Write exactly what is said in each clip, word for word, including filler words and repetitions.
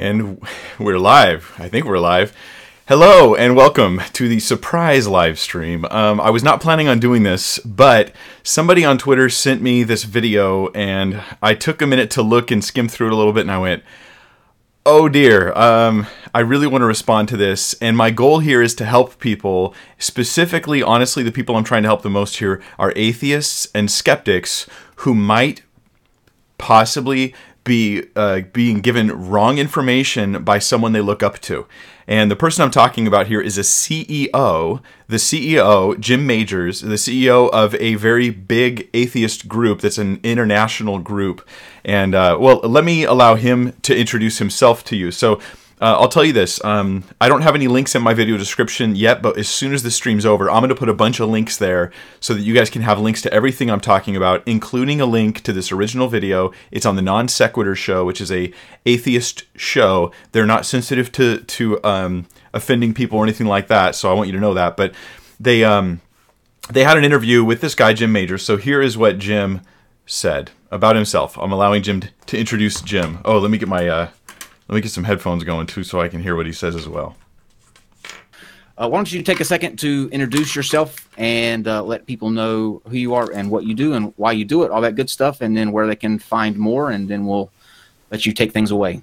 And we're live. I think we're live. Hello and welcome to the surprise live stream. Um, I was not planning on doing this, but somebody on Twitter sent me this video and I took a minute to look and skim through it a little bit and I went, oh dear, um, I really want to respond to this. And my goal here is to help people, specifically, honestly, the people I'm trying to help the most here are atheists and skeptics who might possibly be uh, being given wrong information by someone they look up to. And the person I'm talking about here is a C E O, the C E O, Jim Majors, the C E O of a very big atheist group that's an international group. And, uh, well, let me allow him to introduce himself to you. So uh, I'll tell you this. Um, I don't have any links in my video description yet, but as soon as this stream's over, I'm going to put a bunch of links there so that you guys can have links to everything I'm talking about, including a link to this original video. It's on the Non-Sequitur Show, which is a atheist show. They're not sensitive to, to um, offending people or anything like that, so I want you to know that. But they, um, they had an interview with this guy, Jim Majors. So here is what Jim said about himself. I'm allowing Jim to introduce Jim. Oh, let me get my... Uh, Let me get some headphones going, too, so I can hear what he says as well. Uh, why don't you take a second to introduce yourself and uh, let people know who you are and what you do and why you do it, all that good stuff, and then where they can find more, and then we'll let you take things away.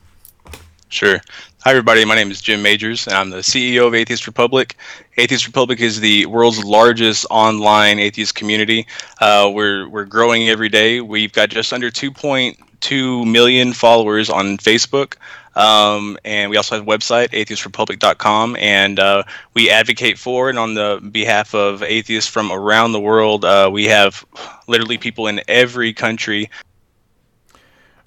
Sure. Hi, everybody. My name is Jim Majors, and I'm the C E O of Atheist Republic. Atheist Republic is the world's largest online atheist community. Uh, we're, we're growing every day. We've got just under two point two million followers on Facebook. Um, and we also have a website, Atheist Republic dot com, and uh, we advocate for and on the behalf of atheists from around the world. Uh, we have literally people in every country.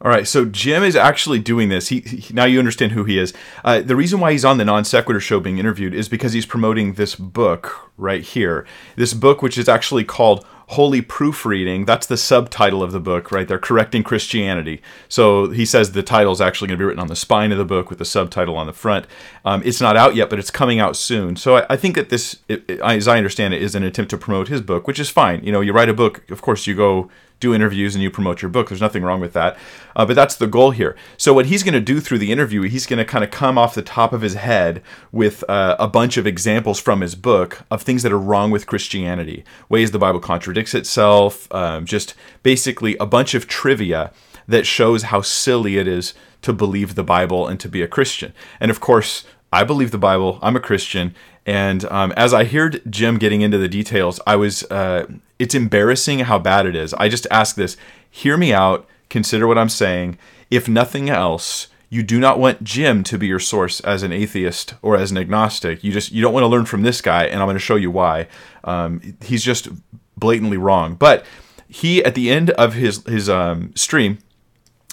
All right, so Jim is actually doing this. He, he now you understand who he is. Uh, the reason why he's on the Non-Sequitur Show being interviewed is because he's promoting this book right here. This book, which is actually called Holy Proofreading. That's the subtitle of the book right there, Correcting Christianity. So he says the title is actually going to be written on the spine of the book with the subtitle on the front. Um, it's not out yet, but it's coming out soon. So I, I think that this, it, it, as I understand it, is an attempt to promote his book, which is fine. You know, you write a book, of course you go do interviews and you promote your book. There's nothing wrong with that. Uh, but that's the goal here. So what he's going to do through the interview, he's going to kind of come off the top of his head with uh, a bunch of examples from his book of things that are wrong with Christianity, ways the Bible contradicts itself, um, just basically a bunch of trivia that shows how silly it is to believe the Bible and to be a Christian. And of course, I believe the Bible. I'm a Christian. And um, as I heard Jim getting into the details, I was... Uh, It's embarrassing how bad it is. I just ask this, hear me out, consider what I'm saying. If nothing else, you do not want Jim to be your source as an atheist or as an agnostic. You just you don't want to learn from this guy, and I'm going to show you why. Um, he's just blatantly wrong. But he, at the end of his, his um, stream,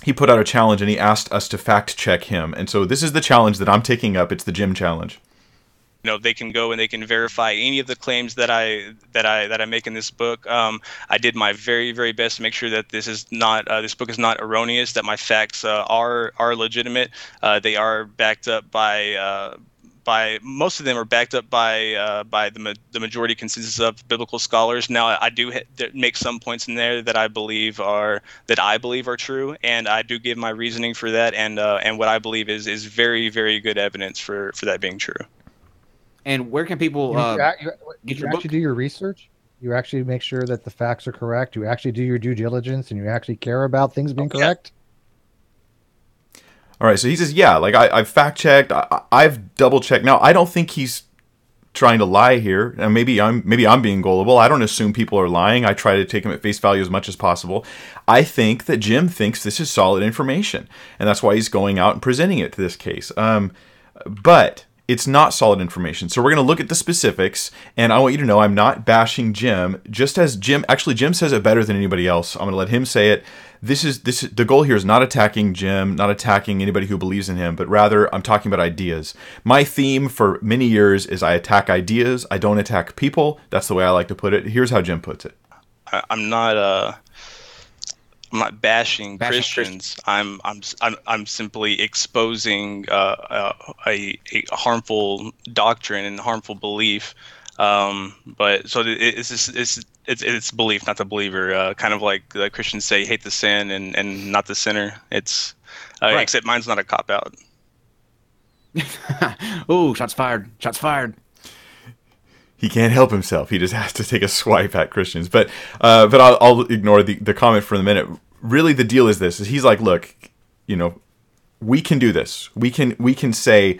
he put out a challenge, and he asked us to fact check him. And so this is the challenge that I'm taking up. It's the Jim challenge. You know, they can go and they can verify any of the claims that I that I that I make in this book. Um, I did my very very best to make sure that this is not uh, this book is not erroneous. That my facts uh, are are legitimate. Uh, they are backed up by uh, by most of them are backed up by uh, by the ma- the majority consensus of biblical scholars. Now I do ha- make some points in there that I believe are that I believe are true, and I do give my reasoning for that, and uh, and what I believe is is very very good evidence for for that being true. And where can people uh, you, you, get you your book? You actually do your research. You actually make sure that the facts are correct. You actually do your due diligence, and you actually care about things being okay. correct. All right. So he says, yeah, like I, I've fact-checked. I, I've double-checked. Now, I don't think he's trying to lie here. And maybe I'm maybe I'm being gullible. I don't assume people are lying. I try to take them at face value as much as possible. I think that Jim thinks this is solid information, and that's why he's going out and presenting it to this case. Um, but... It's not solid information. So we're going to look at the specifics, and I want you to know I'm not bashing Jim. Just as Jim, actually Jim says it better than anybody else. I'm going to let him say it. This is this. The goal here is not attacking Jim, not attacking anybody who believes in him, but rather I'm talking about ideas. My theme for many years is I attack ideas. I don't attack people. That's the way I like to put it. Here's how Jim puts it. I, I'm not... Uh... I'm not bashing, bashing Christians. Christians. I'm I'm I'm I'm simply exposing uh, a, a harmful doctrine and harmful belief. Um, but so it's it's it's it's, it's belief, not the believer. Uh, kind of like the Christians say, hate the sin and, and not the sinner. It's uh, right. Except mine's not a cop out. Oh, shots fired. Shots fired. He can't help himself. He just has to take a swipe at Christians. But uh, but I'll, I'll ignore the, the comment for the minute. Really, the deal is this. Is he's like, look, you know, we can do this. We can we can say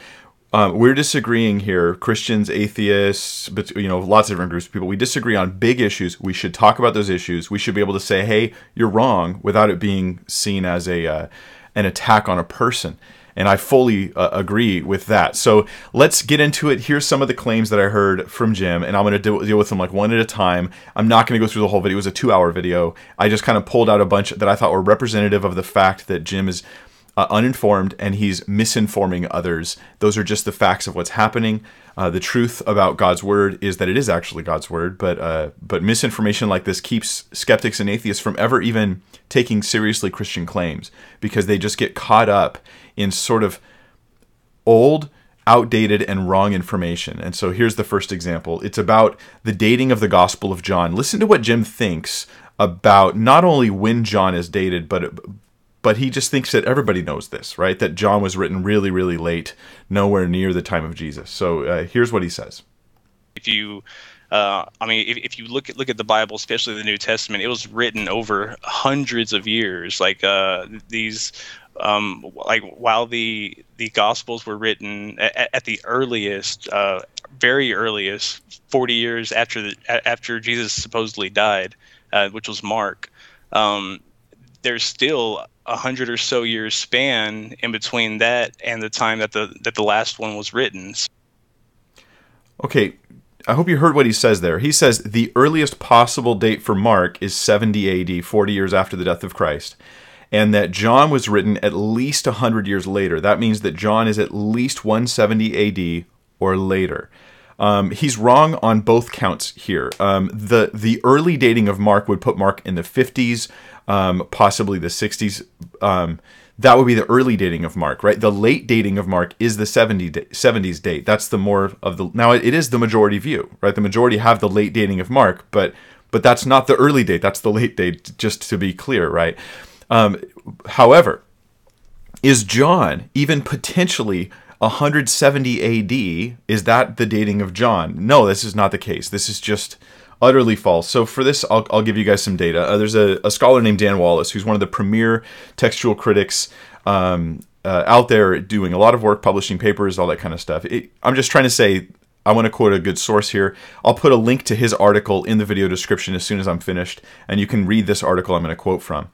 um, we're disagreeing here. Christians, atheists, but, you know, lots of different groups of people. We disagree on big issues. We should talk about those issues. We should be able to say, hey, you're wrong, without it being seen as a uh, an attack on a person. And I fully uh, agree with that. So let's get into it. Here's some of the claims that I heard from Jim, and I'm going to deal, deal with them like one at a time. I'm not going to go through the whole video. It was a two-hour video. I just kind of pulled out a bunch that I thought were representative of the fact that Jim is uh, uninformed and he's misinforming others. Those are just the facts of what's happening. Uh, the truth about God's word is that it is actually God's word, but uh, but misinformation like this keeps skeptics and atheists from ever even taking seriously Christian claims, because they just get caught up in sort of old, outdated, and wrong information. And so here's the first example. It's about the dating of the Gospel of John. Listen to what Jim thinks about not only when John is dated, but but he just thinks that everybody knows this, right? That John was written really, really late, nowhere near the time of Jesus. So uh, here's what he says. If you... Uh, I mean, if, if you look at look at the Bible, especially the New Testament, it was written over hundreds of years. Like uh, these, um, like while the the Gospels were written at, at the earliest, uh, very earliest, forty years after the, after Jesus supposedly died, uh, which was Mark. Um, there's still a hundred or so years span in between that and the time that the that the last one was written. Okay. I hope you heard what he says there. He says the earliest possible date for Mark is seventy A D, forty years after the death of Christ, and that John was written at least one hundred years later. That means that John is at least one seventy A D or later. Um, he's wrong on both counts here. Um, the the early dating of Mark would put Mark in the fifties, um, possibly the sixties. Um, that would be the early dating of Mark, right? The late dating of Mark is the seventies date. That's the more of the... Now, it is the majority view, right? The majority have the late dating of Mark, but but that's not the early date. That's the late date, just to be clear, right? Um, however, is John even potentially... one seventy A D, is that the dating of John? No, this is not the case. This is just utterly false. So for this, I'll, I'll give you guys some data. Uh, there's a, a scholar named Dan Wallace, who's one of the premier textual critics um, uh, out there, doing a lot of work, publishing papers, all that kind of stuff. It, I'm just trying to say, I want to quote a good source here. I'll put a link to his article in the video description as soon as I'm finished, and you can read this article I'm going to quote from.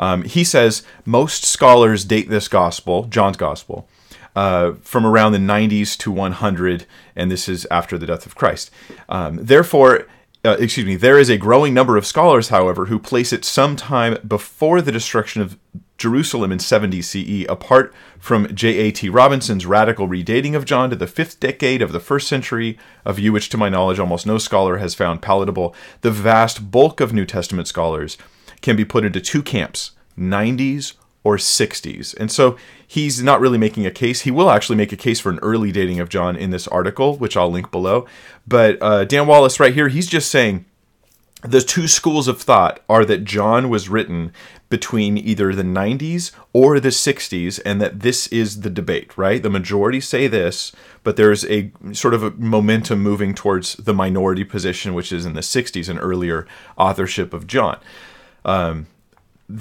Um, he says, most scholars date this gospel, John's gospel, Uh, from around the nineties to one hundred, and this is after the death of Christ. Um, therefore, uh, excuse me, there is a growing number of scholars, however, who place it sometime before the destruction of Jerusalem in seventy C E, apart from J A T Robinson's radical redating of John to the fifth decade of the first century, a view which, to my knowledge, almost no scholar has found palatable. The vast bulk of New Testament scholars can be put into two camps, nineties or sixties. And so he's not really making a case. He will actually make a case for an early dating of John in this article, which I'll link below. But uh, Dan Wallace right here, he's just saying the two schools of thought are that John was written between either the nineties or the sixties, and that this is the debate, right? The majority say this, but there's a sort of a momentum moving towards the minority position, which is in the sixties, an earlier authorship of John. Um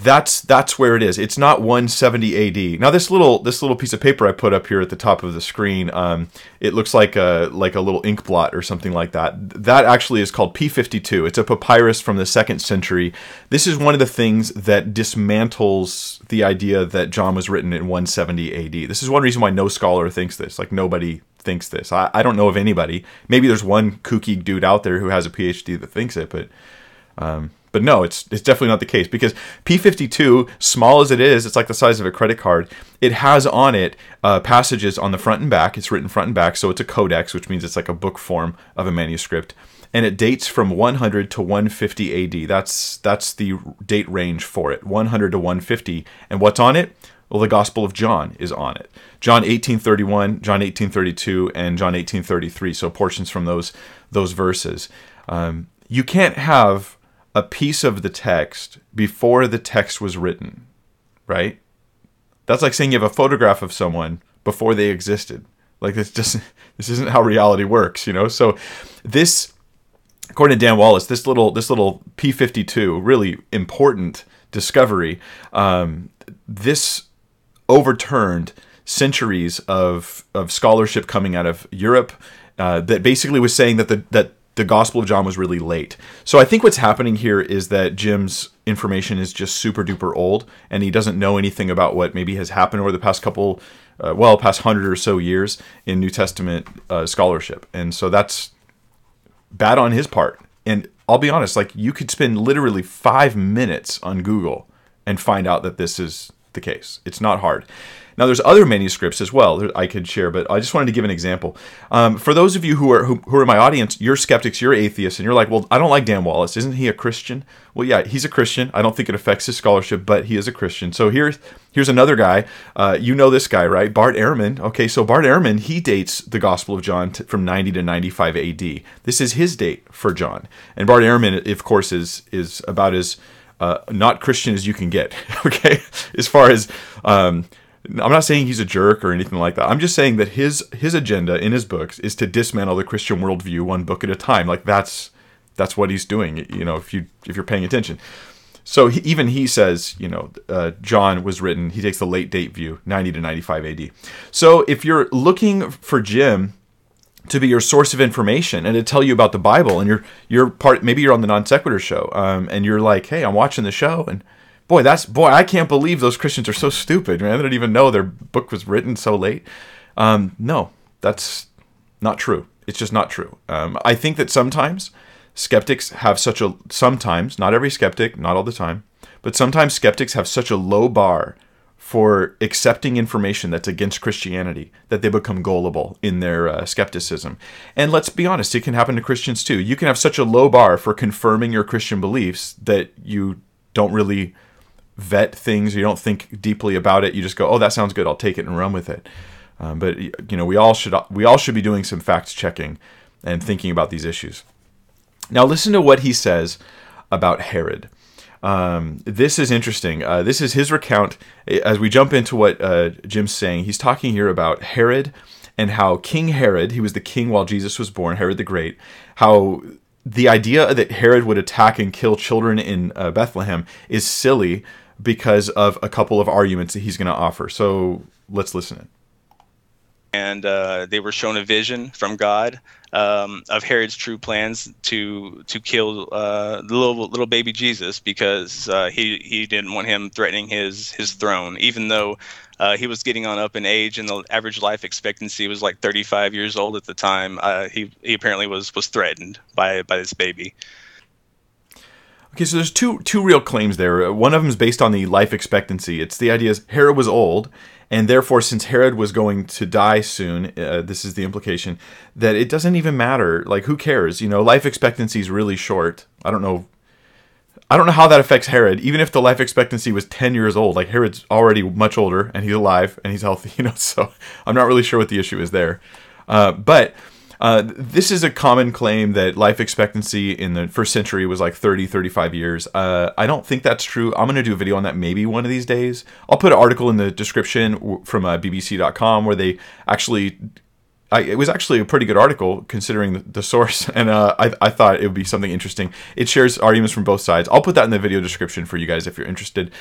That's that's where it is. It's not one seventy A D. Now this little this little piece of paper I put up here at the top of the screen, um, it looks like a like a little ink blot or something like that. That actually is called P fifty-two. It's a papyrus from the second century. This is one of the things that dismantles the idea that John was written in one seventy A D. This is one reason why no scholar thinks this. Like nobody thinks this. I, I don't know of anybody. Maybe there's one kooky dude out there who has a P H D that thinks it, but. Um, But no, it's it's definitely not the case, because P fifty-two, small as it is, it's like the size of a credit card. It has on it uh, passages on the front and back. It's written front and back, so it's a codex, which means it's like a book form of a manuscript. And it dates from one hundred to one fifty A D. That's, that's the date range for it, one hundred to one fifty. And what's on it? Well, the Gospel of John is on it. John eighteen thirty-one, John eighteen thirty-two, and John eighteen thirty-three. So portions from those, those verses. Um, you can't have... a piece of the text before the text was written, right? That's like saying you have a photograph of someone before they existed. Like, this doesn't, this isn't how reality works, you know? So this, according to Dan Wallace, this little, this little P fifty-two, really important discovery, um, this overturned centuries of, of scholarship coming out of Europe, uh, that basically was saying that the, that the Gospel of John was really late. So I think what's happening here is that Jim's information is just super duper old, and he doesn't know anything about what maybe has happened over the past couple, uh, well, past hundred or so years in New Testament uh, scholarship. And so that's bad on his part. And I'll be honest, like, you could spend literally five minutes on Google and find out that this is the case. It's not hard. Now, there's other manuscripts as well that I could share, but I just wanted to give an example. Um, for those of you who are who, who are in my audience, you're skeptics, you're atheists, and you're like, well, I don't like Dan Wallace. Isn't he a Christian? Well, yeah, he's a Christian. I don't think it affects his scholarship, but he is a Christian. So here's, here's another guy. Uh, you know this guy, right? Bart Ehrman. Okay, so Bart Ehrman, he dates the Gospel of John t- from ninety to ninety-five A D. This is his date for John. And Bart Ehrman, of course, is is about as uh, not Christian as you can get, okay? As far as... Um, I'm not saying he's a jerk or anything like that. I'm just saying that his his agenda in his books is to dismantle the Christian worldview one book at a time. Like, that's that's what he's doing, you know, if, you, if you're paying attention. So he, even he says, you know, uh, John was written, he takes the late date view, ninety to ninety-five A D. So if you're looking for Jim to be your source of information and to tell you about the Bible, and you're, you're part, maybe you're on the Non-Sequitur Show, um, and you're like, hey, I'm watching the show, and... Boy, that's boy. I can't believe those Christians are so stupid, man. They don't even know their book was written so late. Um, no, that's not true. It's just not true. Um, I think that sometimes skeptics have such a sometimes not every skeptic, not all the time, but sometimes skeptics have such a low bar for accepting information that's against Christianity that they become gullible in their uh, skepticism. And let's be honest, it can happen to Christians too. You can have such a low bar for confirming your Christian beliefs that you don't really vet things, you don't think deeply about it, you just go, oh, that sounds good, I'll take it and run with it. Um, but, you know, we all should we all should be doing some fact checking and thinking about these issues. Now listen to what he says about Herod. Um, this is interesting. Uh, this is his recount. As we jump into what uh, Jim's saying, he's talking here about Herod and how King Herod, he was the king while Jesus was born, Herod the Great, how the idea that Herod would attack and kill children in uh, Bethlehem is silly, because of a couple of arguments that he's going to offer. So let's listen in. And uh, they were shown a vision from God um, of Herod's true plans to to kill uh, the little little baby Jesus, because uh, he he didn't want him threatening his his throne, even though uh, he was getting on up in age and the average life expectancy was like thirty-five years old at the time. Uh, he he apparently was was threatened by by this baby. Okay, so there's two two real claims there. One of them is based on the life expectancy. It's the idea is Herod was old, and therefore, since Herod was going to die soon, uh, this is the implication, that it doesn't even matter. Like, who cares? You know, life expectancy is really short. I don't know. I don't know how that affects Herod. Even if the life expectancy was ten years old, like, Herod's already much older, and he's alive, and he's healthy. You know, so I'm not really sure what the issue is there. Uh, but... Uh, this is a common claim that life expectancy in the first century was like thirty, thirty-five years. Uh, I don't think that's true. I'm going to do a video on that maybe one of these days. I'll put an article in the description from uh, B B C dot com where they actually, I, it was actually a pretty good article considering the, the source. And uh, I, I thought it would be something interesting. It shares arguments from both sides. I'll put that in the video description for you guys if you're interested.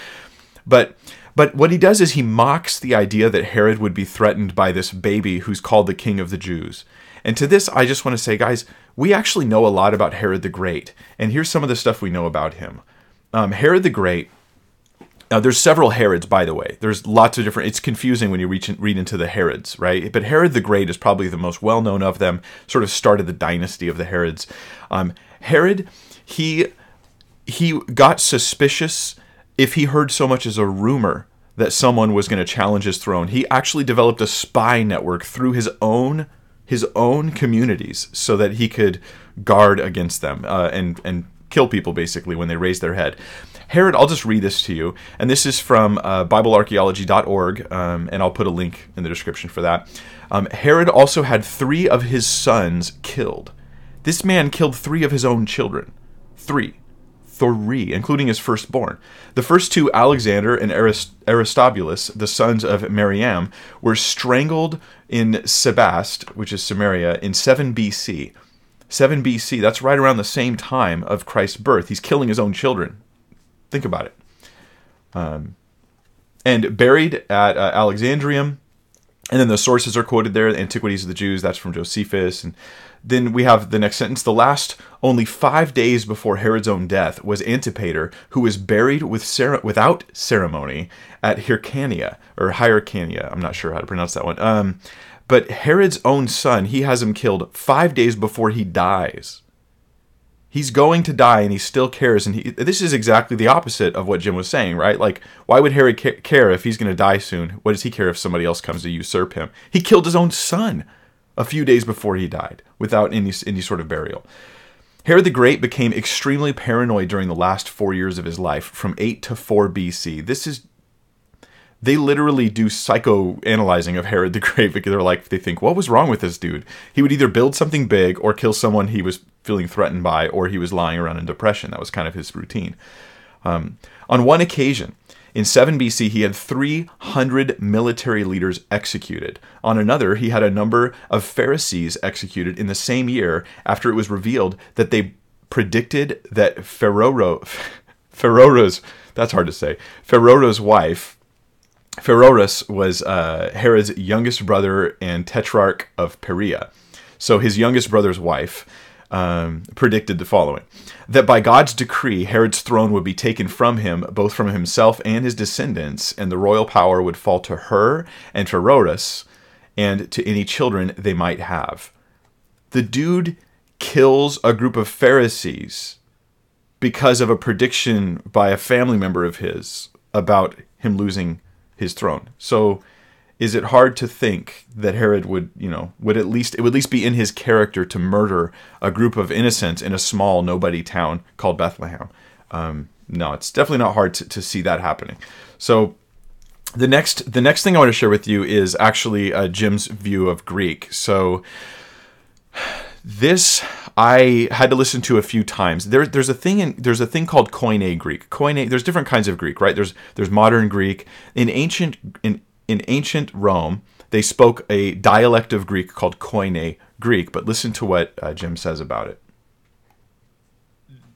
But... But what he does is he mocks the idea that Herod would be threatened by this baby who's called the King of the Jews. And to this, I just want to say, guys, we actually know a lot about Herod the Great. And here's some of the stuff we know about him. Um, Herod the Great, now there's several Herods, by the way. There's lots of different, it's confusing when you reach, read into the Herods, right? But Herod the Great is probably the most well-known of them, sort of started the dynasty of the Herods. Um, Herod, he, he got suspicious if he heard so much as a rumor that someone was going to challenge his throne. He actually developed a spy network through his own his own communities so that he could guard against them uh, and, and kill people, basically, when they raised their head. Herod, I'll just read this to you, and this is from uh, Bible Archaeology dot org, um, and I'll put a link in the description for that. Um, Herod also had three of his sons killed. This man killed three of his own children. Three. three, including his firstborn. The first two, Alexander and Arist- Aristobulus, the sons of Mariam, were strangled in Sebaste, which is Samaria, in seven B C seven B C, that's right around the same time of Christ's birth. He's killing his own children. Think about it. Um, and buried at uh, Alexandrium. And then the sources are quoted there, the Antiquities of the Jews, that's from Josephus. And then we have the next sentence. The last, only five days before Herod's own death, was Antipater, who was buried with cere- without ceremony at Hyrcania, or Hyrcania, I'm not sure how to pronounce that one. Um, but Herod's own son, he has him killed five days before he dies. He's going to die, and he still cares. And he, this is exactly the opposite of what Jim was saying, right? Like, why would Herod care if he's going to die soon? What does he care if somebody else comes to usurp him? He killed his own son a few days before he died, without any any sort of burial. Herod the Great became extremely paranoid during the last four years of his life, from eight to four B C. This is, they literally do psychoanalyzing of Herod the Great, because they're like, they think, what was wrong with this dude? He would either build something big or kill someone he was feeling threatened by, or he was lying around in depression. That was kind of his routine. Um, on one occasion, in seven B C, he had three hundred military leaders executed. On another, he had a number of Pharisees executed in the same year after it was revealed that they predicted that Ferrero, Ferrero's, that's hard to say, Ferrero's wife, Pherorus was uh, Herod's youngest brother and tetrarch of Perea. So his youngest brother's wife um, predicted the following, that by God's decree, Herod's throne would be taken from him, both from himself and his descendants, and the royal power would fall to her and Pherorus and to any children they might have. The dude kills a group of Pharisees because of a prediction by a family member of his about him losing his throne. So is it hard to think that Herod would, you know, would at least, it would at least be in his character to murder a group of innocents in a small nobody town called Bethlehem? Um, no, it's definitely not hard to, to see that happening. So the next, the next thing I want to share with you is actually uh, Jim's view of Greek. So this I had to listen to a few times. There, there's a thing in, there's a thing called Koine Greek. Koine, there's different kinds of Greek, right? There's there's modern Greek. In ancient in in ancient Rome, they spoke a dialect of Greek called Koine Greek. But listen to what uh, Jim says about it.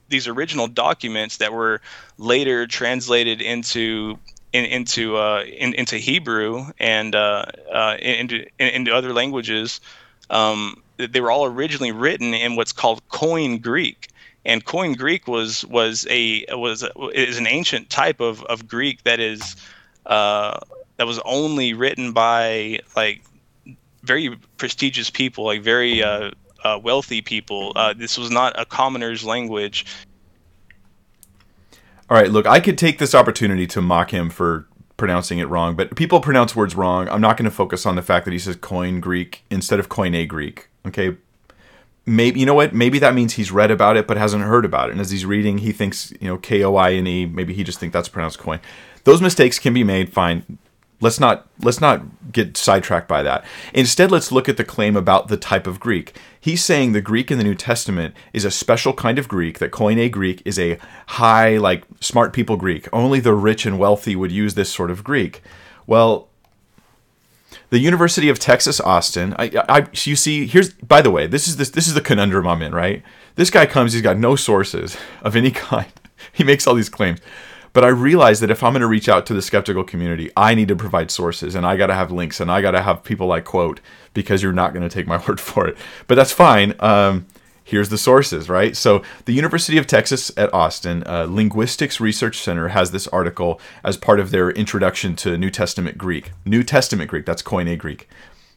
These original documents that were later translated into in, into uh, in, into Hebrew and uh, uh, into into other languages. Um, They were all originally written in what's called Koine Greek, and Koine Greek was was a was a, is an ancient type of, of Greek that is uh, that was only written by like very prestigious people, like very uh, uh, wealthy people. Uh, this was not a commoner's language. All right, look, I could take this opportunity to mock him for pronouncing it wrong, but people pronounce words wrong. I'm not going to focus on the fact that he says Koine Greek instead of Koine Greek. Okay, maybe, you know what, maybe that means he's read about it but hasn't heard about it. And as he's reading, he thinks, you know, K O I N E, maybe he just thinks that's pronounced coin. Those mistakes can be made, fine. Let's not let's not get sidetracked by that. Instead, let's look at the claim about the type of Greek. He's saying the Greek in the New Testament is a special kind of Greek, that Koine Greek is a high, like, smart people Greek. Only the rich and wealthy would use this sort of Greek. Well, the University of Texas, Austin, I, I, you see, here's, by the way, this is this, this is the conundrum I'm in, right? This guy comes, he's got no sources of any kind. He makes all these claims. But I realize that if I'm going to reach out to the skeptical community, I need to provide sources, and I got to have links, and I got to have people I quote, because you're not going to take my word for it. But that's fine. Um, here's the sources, right? So the University of Texas at Austin, uh, Linguistics Research Center, has this article as part of their introduction to New Testament Greek. New Testament Greek, that's Koine Greek.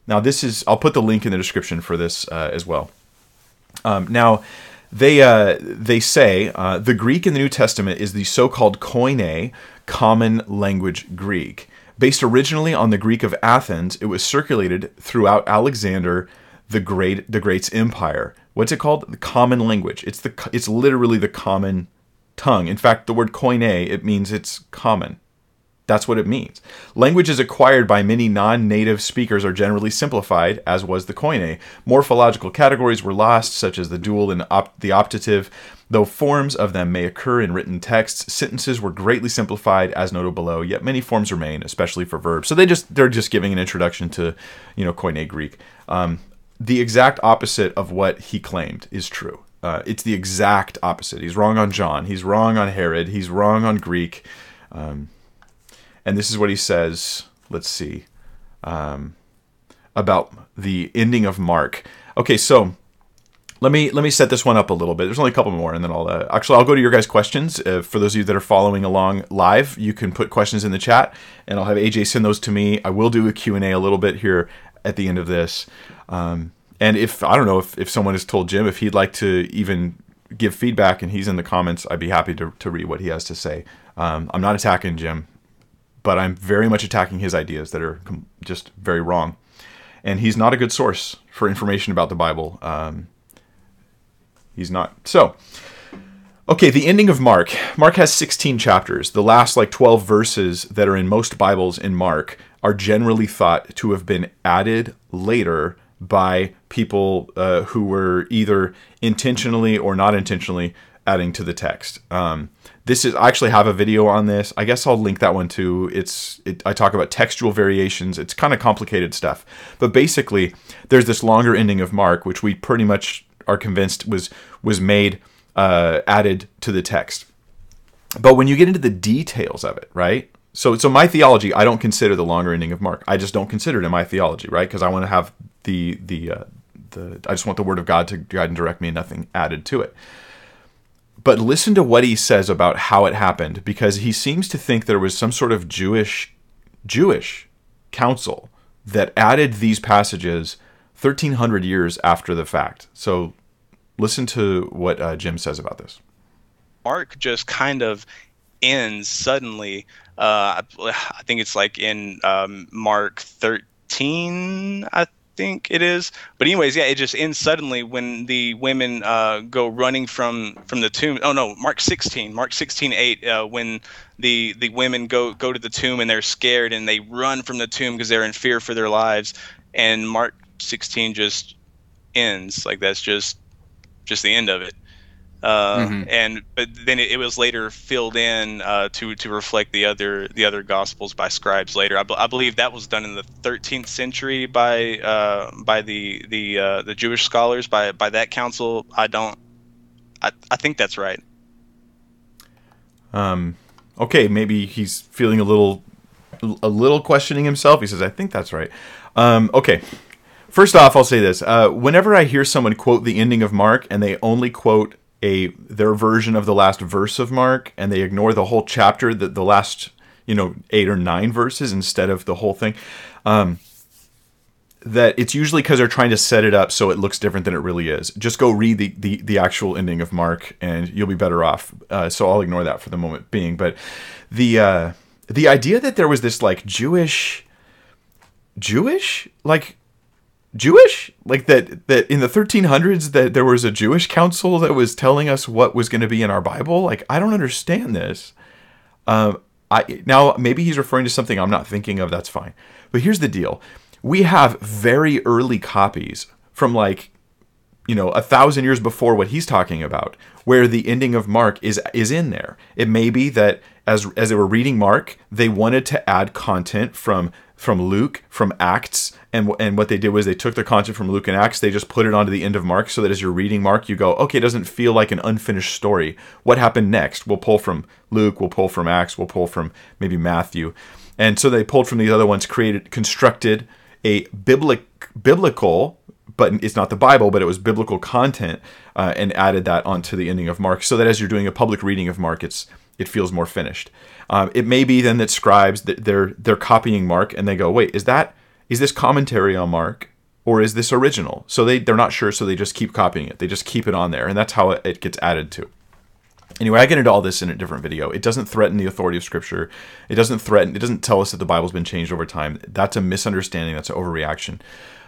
Now this is, I'll put the link in the description for this uh, as well. Um, now they uh, they say uh, the Greek in the New Testament is the so-called Koine, common language Greek. Based originally on the Greek of Athens, it was circulated throughout Alexander the Great, the Great's empire. What's it called? The common language. It's the it's literally the common tongue. In fact, the word koine, it means it's common. That's what it means. Languages acquired by many non-native speakers are generally simplified, as was the Koine. Morphological categories were lost, such as the dual and op- the optative, though forms of them may occur in written texts. Sentences were greatly simplified, as noted below, yet many forms remain, especially for verbs. So they just, they're just giving an introduction to, you know, Koine Greek. Um, the exact opposite of what he claimed is true. Uh, it's the exact opposite. He's wrong on John. He's wrong on Herod. He's wrong on Greek. Um... And this is what he says, let's see, um, about the ending of Mark. Okay, so let me let me set this one up a little bit. There's only a couple more, and then I'll uh, actually I'll go to your guys' questions. Uh, for those of you that are following along live, you can put questions in the chat, and I'll have A J send those to me. I will do a Q and A a little bit here at the end of this. Um, and if I don't know if if someone has told Jim if he'd like to even give feedback, and he's in the comments, I'd be happy to to read what he has to say. Um, I'm not attacking Jim, but I'm very much attacking his ideas that are just very wrong. And he's not a good source for information about the Bible. Um, he's not. So, okay, the ending of Mark. Mark has sixteen chapters. The last like twelve verses that are in most Bibles in Mark are generally thought to have been added later by people uh, who were either intentionally or not intentionally adding to the text. Um, this is, I actually have a video on this. I guess I'll link that one too. It's, it, I talk about textual variations. It's kind of complicated stuff, but basically there's this longer ending of Mark, which we pretty much are convinced was, was made, uh, added to the text. But when you get into the details of it, right? So, so my theology, I don't consider the longer ending of Mark. I just don't consider it in my theology, right? Cause I want to have the, the, uh, the, I just want the word of God to guide and direct me and nothing added to it. But listen to what he says about how it happened, because he seems to think there was some sort of Jewish Jewish council that added these passages thirteen hundred years after the fact. So listen to what uh, Jim says about this. Mark just kind of ends suddenly. Uh, I think it's like in um, Mark thirteen, I think it is, but anyways, yeah, it just ends suddenly when the women uh go running from from the tomb. Oh no, Mark sixteen, Mark sixteen eight, uh when the the women go go to the tomb and they're scared and they run from the tomb because they're in fear for their lives, and Mark sixteen just ends like that's just just the end of it. Uh mm-hmm. And but then it, it was later filled in uh to to reflect the other the other gospels by scribes later. I, b- I believe that was done in the thirteenth century by uh by the the uh the Jewish scholars by by that council. I don't I I think that's right. Um okay, maybe he's feeling a little a little questioning himself. He says I think that's right. Um okay. First off, I'll say this. Uh whenever I hear someone quote the ending of Mark and they only quote A, their version of the last verse of Mark, and they ignore the whole chapter, the, the last, you know, eight or nine verses instead of the whole thing, um, that it's usually because they're trying to set it up so it looks different than it really is. Just go read the, the, the actual ending of Mark and you'll be better off. Uh, so I'll ignore that for the moment being. But the uh, the idea that there was this like Jewish, Jewish, like, Jewish? Like that, that in the thirteen hundreds that there was a Jewish council that was telling us what was going to be in our Bible? Like, I don't understand this. Um, I now, maybe he's referring to something I'm not thinking of. That's fine. But here's the deal. We have very early copies from like, you know, a thousand years before what he's talking about, where the ending of Mark is is in there. It may be that as as they were reading Mark, they wanted to add content from from Luke, from Acts, and and what they did was they took their content from Luke and Acts, they just put it onto the end of Mark so that as you're reading Mark, you go, okay, it doesn't feel like an unfinished story. What happened next? We'll pull from Luke, we'll pull from Acts, we'll pull from maybe Matthew. And so they pulled from these other ones, created, constructed a biblic, biblical, but it's not the Bible, but it was biblical content, uh, and added that onto the ending of Mark so that as you're doing a public reading of Mark, it's it feels more finished. Um, it may be then that scribes, they're they're copying Mark and they go, wait, is that is this commentary on Mark or is this original? So they, they're not sure, so they just keep copying it. They just keep it on there, and that's how it gets added to. Anyway, I get into all this in a different video. It doesn't threaten the authority of Scripture. It doesn't threaten, it doesn't tell us that the Bible's been changed over time. That's a misunderstanding, that's an overreaction.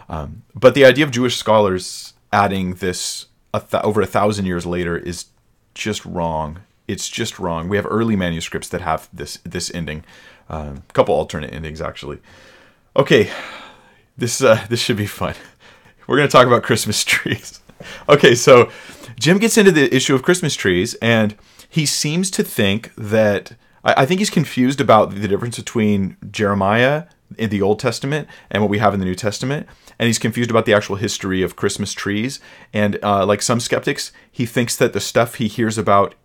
Um, but the idea of Jewish scholars adding this a th- over a thousand years later is just wrong. It's just wrong. We have early manuscripts that have this this ending. A um, couple alternate endings, actually. Okay, this uh, this should be fun. We're going to talk about Christmas trees. Okay, so Jim gets into the issue of Christmas trees, and he seems to think that... I, I think he's confused about the difference between Jeremiah in the Old Testament and what we have in the New Testament, and he's confused about the actual history of Christmas trees. And uh, like some skeptics, he thinks that the stuff he hears about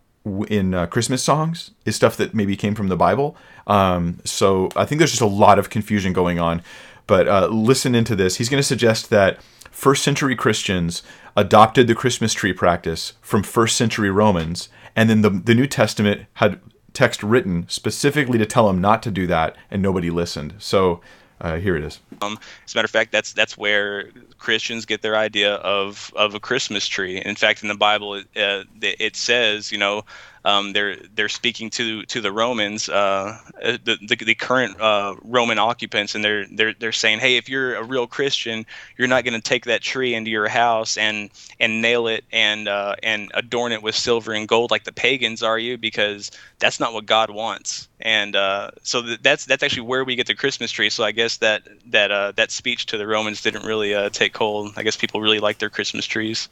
in uh, Christmas songs is stuff that maybe came from the Bible. Um, so I think there's just a lot of confusion going on. But uh, listen into this. He's going to suggest that first century Christians adopted the Christmas tree practice from first century Romans, and then the, the New Testament had text written specifically to tell them not to do that, and nobody listened. So uh, here it is. Um, as a matter of fact, that's that's where Christians get their idea of, of a Christmas tree. In fact, in the Bible, it, uh, it says, you know, um, they're they're speaking to to the Romans, uh, the, the the current uh, Roman occupants, and they're they're they're saying, hey, if you're a real Christian, you're not going to take that tree into your house and and nail it and uh, and adorn it with silver and gold like the pagans, are you? Because that's not what God wants. And uh, so th- that's that's actually where we get the Christmas tree. So I guess that that uh, that speech to the Romans didn't really uh, take hold. I guess people really like their Christmas trees.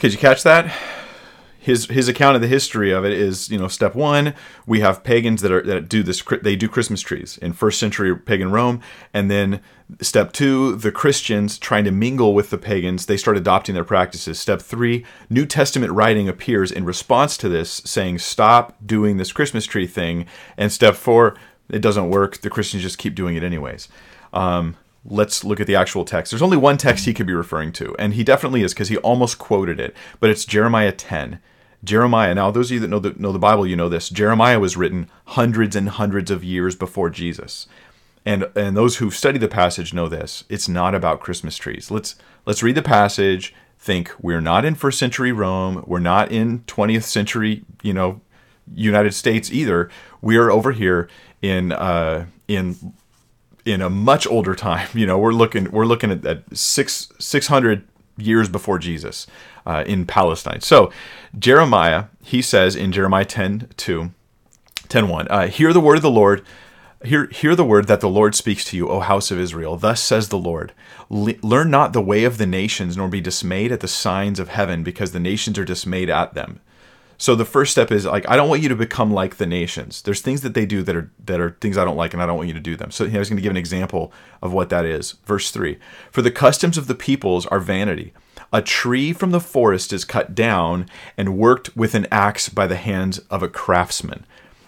Did you catch that? His his account of the history of it is, you know, step one, we have pagans that are that do this. They do Christmas trees in first century pagan Rome, and then step two, the Christians trying to mingle with the pagans, they start adopting their practices. Step three, New Testament writing appears in response to this, saying, stop doing this Christmas tree thing. And step four, it doesn't work. The Christians just keep doing it anyways. Um, let's look at the actual text. There's only one text he could be referring to, and he definitely is because he almost quoted it, but it's Jeremiah ten. Jeremiah, now those of you that know the, know the Bible, you know this. Jeremiah was written hundreds and hundreds of years before Jesus. And and those who've studied the passage know this. It's not about Christmas trees. Let's let's read the passage, think we're not in first century Rome, we're not in twentieth century, you know, United States either. We are over here in uh, in in a much older time. You know, we're looking we're looking at, at six six hundred years before Jesus uh, in Palestine. So Jeremiah, he says in Jeremiah ten, two, ten, one, uh, hear the word of the Lord. Hear, hear the word that the Lord speaks to you, O house of Israel. Thus says the Lord, Le- learn not the way of the nations, nor be dismayed at the signs of heaven, because the nations are dismayed at them. So the first step is, like, I don't want you to become like the nations. There's things that they do that are that are things I don't like, and I don't want you to do them. So I was going to give an example of what that is. Verse three, for the customs of the peoples are vanity. A tree from the forest is cut down and worked with an axe by the hands of a craftsman.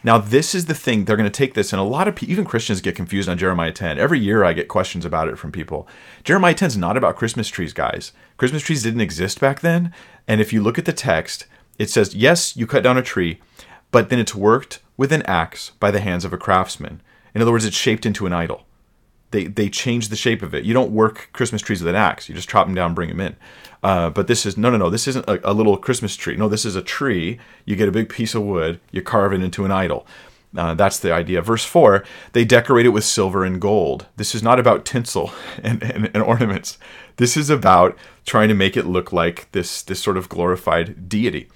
Now, this is the thing. They're going to take this, and a lot of people, even Christians, get confused on Jeremiah ten. Every year I get questions about it from people. Jeremiah ten is not about Christmas trees, guys. Christmas trees didn't exist back then. And if you look at the text, it says, yes, you cut down a tree, but then it's worked with an axe by the hands of a craftsman. In other words, it's shaped into an idol. They they change the shape of it. You don't work Christmas trees with an axe. You just chop them down, bring them in. Uh, but this is, no, no, no, this isn't a, a little Christmas tree. No, this is a tree. You get a big piece of wood. You carve it into an idol. Uh, that's the idea. Verse four, they decorate it with silver and gold. This is not about tinsel and, and, and ornaments. This is about trying to make it look like this, this sort of glorified deity.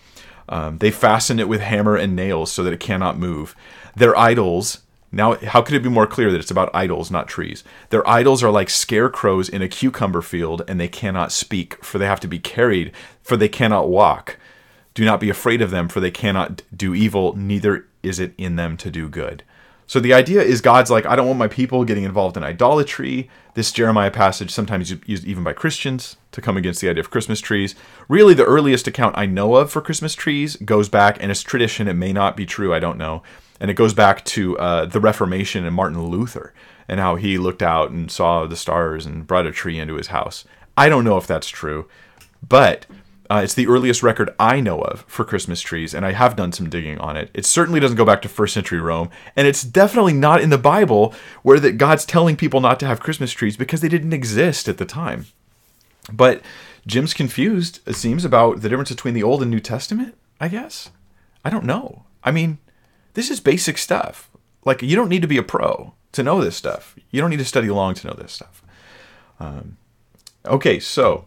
Um, they fasten it with hammer and nails so that it cannot move. Their idols... Now, how could it be more clear that it's about idols, not trees? Their idols are like scarecrows in a cucumber field, and they cannot speak, for they have to be carried, for they cannot walk. Do not be afraid of them, for they cannot do evil, neither is it in them to do good. So the idea is God's like, I don't want my people getting involved in idolatry. This Jeremiah passage sometimes used even by Christians to come against the idea of Christmas trees. Really, the earliest account I know of for Christmas trees goes back, and it's tradition. It may not be true. I don't know. And it goes back to uh, the Reformation and Martin Luther and how he looked out and saw the stars and brought a tree into his house. I don't know if that's true, but uh, it's the earliest record I know of for Christmas trees, and I have done some digging on it. It certainly doesn't go back to first century Rome, and it's definitely not in the Bible where that God's telling people not to have Christmas trees because they didn't exist at the time. But Jim's confused, it seems, about the difference between the Old and New Testament, I guess. I don't know. I mean... This is basic stuff. Like, you don't need to be a pro to know this stuff. You don't need to study long to know this stuff. Um, okay, so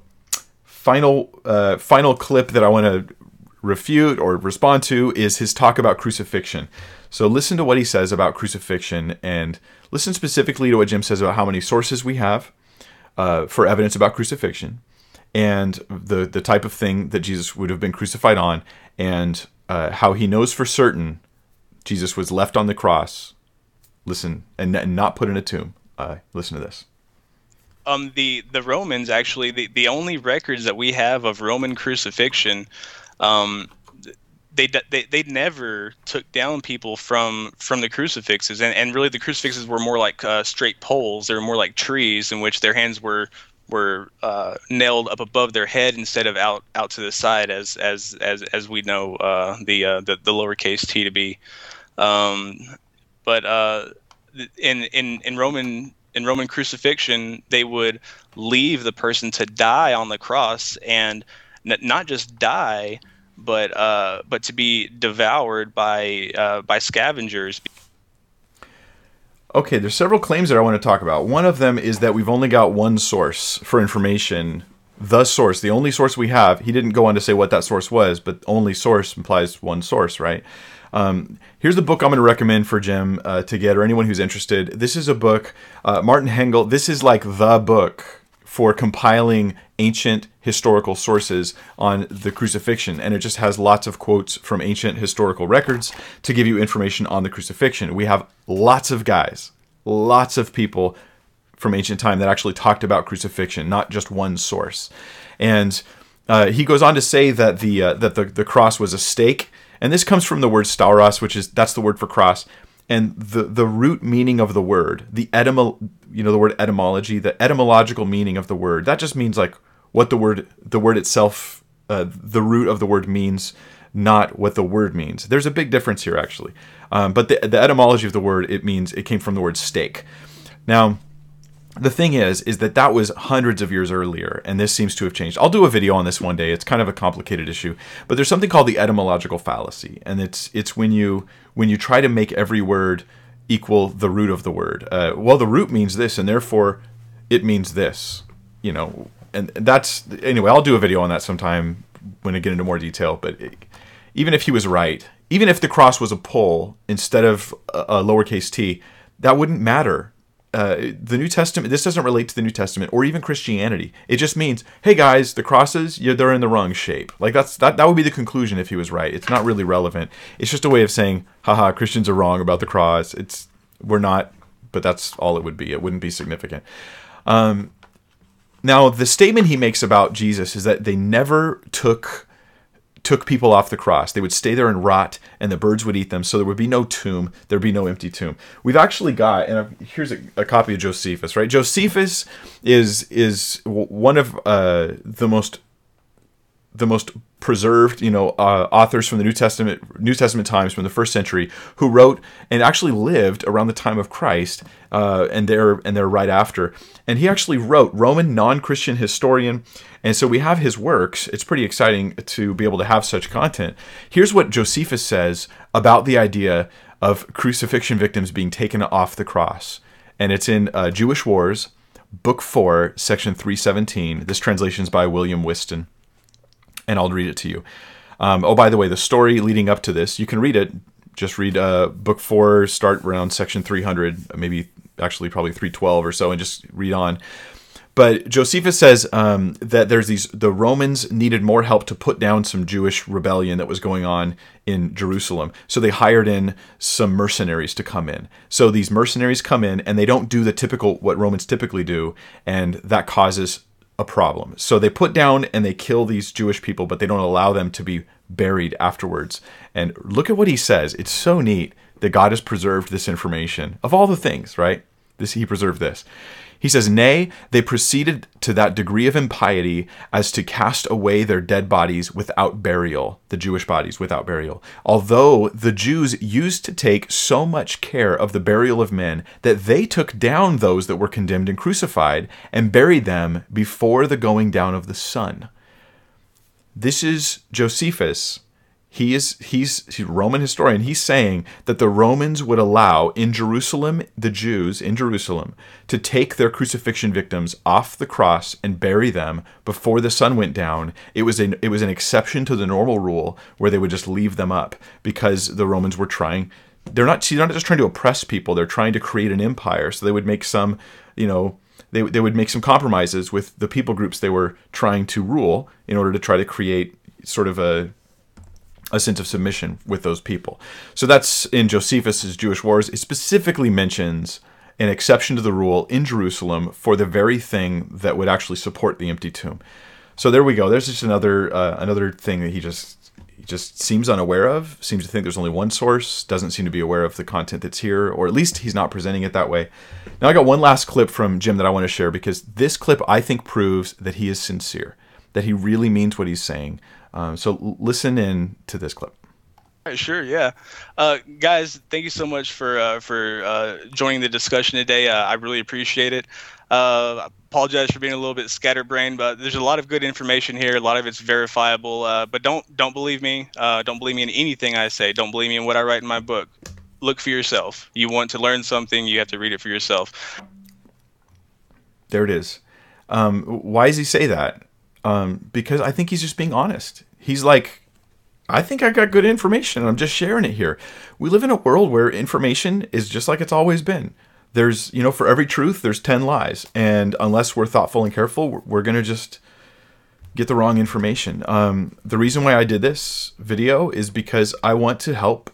final uh, final clip that I want to refute or respond to is his talk about crucifixion. So listen to what he says about crucifixion, and listen specifically to what Jim says about how many sources we have uh, for evidence about crucifixion, and the, the type of thing that Jesus would have been crucified on, and uh, how he knows for certain Jesus was left on the cross, listen, and, and not put in a tomb. Uh, listen to this. Um, the, the Romans, actually, the, the only records that we have of Roman crucifixion, um, they, they they never took down people from from the crucifixes. And, and really the crucifixes were more like uh, straight poles. They were more like trees in which their hands were were uh, nailed up above their head instead of out, out to the side, as as as, as we know uh, the, uh, the the lowercase t to be. Um, but uh, in in in Roman in Roman crucifixion, they would leave the person to die on the cross, and n- not just die, but uh, but to be devoured by uh, by scavengers. Okay, there's several claims that I want to talk about. One of them is that we've only got one source for information, the source, the only source we have. He didn't go on to say what that source was, but only source implies one source, right? Um, here's the book I'm going to recommend for Jim uh, to get, or anyone who's interested. This is a book, uh, Martin Hengel, this is like the book for compiling ancient historical sources on the crucifixion, and it just has lots of quotes from ancient historical records to give you information on the crucifixion. We have lots of guys, lots of people from ancient time that actually talked about crucifixion, not just one source. And uh, he goes on to say that the uh, that the, the cross was a stake, and this comes from the word stauros, which is that's the word for cross. And the, the root meaning of the word, the etymo, you know, the word etymology, the etymological meaning of the word, that just means like what the word, the word itself, uh, the root of the word means, not what the word means. There's a big difference here, actually. Um, but the, the etymology of the word, it means it came from the word stake. Now, the thing is, is that that was hundreds of years earlier, and this seems to have changed. I'll do a video on this one day. It's kind of a complicated issue, but there's something called the etymological fallacy, and it's it's when you when you try to make every word equal the root of the word. Uh, well, the root means this, and therefore it means this, you know. And that's anyway. I'll do a video on that sometime when I get into more detail. But it, even if he was right, even if the cross was a pole instead of a, a lowercase t, that wouldn't matter. Uh, the New Testament, this doesn't relate to the New Testament or even Christianity. It just means, hey guys, the crosses, yeah, they're in the wrong shape. Like that's that, that would be the conclusion if he was right. It's not really relevant. It's just a way of saying, haha, Christians are wrong about the cross. It's we're not, but that's all it would be. It wouldn't be significant. Um, now, the statement he makes about Jesus is that they never took took people off the cross. They would stay there and rot, and the birds would eat them, so there would be no tomb, there would be no empty tomb. We've actually got, and I've, here's a, a copy of Josephus, right? Josephus is is one of uh, the most the most preserved, you know, uh, authors from the New Testament New Testament times from the first century, who wrote and actually lived around the time of Christ, uh, and there and there right after. And he actually wrote, Roman non-Christian historian, and so we have his works. It's pretty exciting to be able to have such content. Here's what Josephus says about the idea of crucifixion victims being taken off the cross, and it's in uh, Jewish Wars, Book Four, Section three seventeen. This translation is by William Whiston. And I'll read it to you. Um, oh, by the way, the story leading up to this, you can read it. Just read uh, Book four, start around Section three hundred, maybe actually probably three twelve or so, and just read on. But Josephus says um, that there's these the Romans needed more help to put down some Jewish rebellion that was going on in Jerusalem. So they hired in some mercenaries to come in. So these mercenaries come in, and they don't do the typical what Romans typically do, and that causes a problem. So they put down and they kill these Jewish people, but they don't allow them to be buried afterwards. And look at what he says. It's so neat that God has preserved this information of all the things, right? This he preserved this. He says, "Nay, they proceeded to that degree of impiety as to cast away their dead bodies without burial, the Jewish bodies without burial. Although the Jews used to take so much care of the burial of men that they took down those that were condemned and crucified and buried them before the going down of the sun." This is Josephus. He is he's, he's a Roman historian. He's saying that the Romans would allow in Jerusalem, the Jews in Jerusalem, to take their crucifixion victims off the cross and bury them before the sun went down. It was an, it was an exception to the normal rule where they would just leave them up because the Romans were trying. They're not they're not just trying to oppress people. They're trying to create an empire. So they would make some, you know, they they would make some compromises with the people groups they were trying to rule in order to try to create sort of a a sense of submission with those people. So that's in Josephus's Jewish Wars. It specifically mentions an exception to the rule in Jerusalem for the very thing that would actually support the empty tomb. So there we go. There's just another uh, another thing that he just he just seems unaware of, seems to think there's only one source, doesn't seem to be aware of the content that's here, or at least he's not presenting it that way. Now I got one last clip from Jim that I want to share, because this clip I think proves that he is sincere, that he really means what he's saying. Um, so listen in to this clip. All right, sure, yeah. Uh, guys, thank you so much for uh, for uh, joining the discussion today. Uh, I really appreciate it. Uh, I apologize for being a little bit scatterbrained, but there's a lot of good information here. A lot of it's verifiable, uh, but don't don't believe me. Uh, don't believe me in anything I say. Don't believe me in what I write in my book. Look for yourself. You want to learn something, you have to read it for yourself. There it is. Um, why does he say that? Um, because I think he's just being honest. He's like, I think I got good information and I'm just sharing it here. We live in a world where information is just like it's always been. There's, you know, for every truth, there's ten lies. And unless we're thoughtful and careful, we're, we're going to just get the wrong information. Um, the reason why I did this video is because I want to help.